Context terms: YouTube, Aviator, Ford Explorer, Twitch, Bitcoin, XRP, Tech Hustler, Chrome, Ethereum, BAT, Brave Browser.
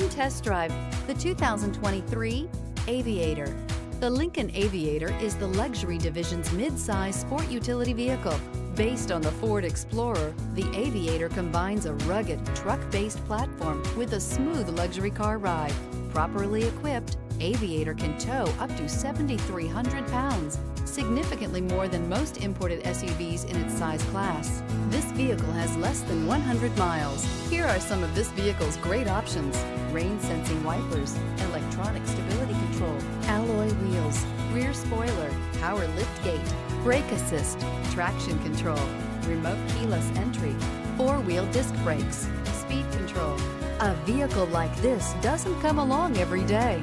Come test drive the 2023 Aviator. The Lincoln Aviator is the luxury division's mid-size sport utility vehicle. Based on the Ford Explorer, the Aviator combines a rugged, truck-based platform with a smooth luxury car ride. Properly equipped, Aviator can tow up to 7,300 pounds, significantly more than most imported SUVs in its size class. This vehicle has less than 100 miles. Here are some of this vehicle's great options: rain-sensing wipers, electronic stability control, alloy wheels, rear spoiler, power liftgate, brake assist, traction control, remote keyless entry, four-wheel disc brakes, speed control. A vehicle like this doesn't come along every day.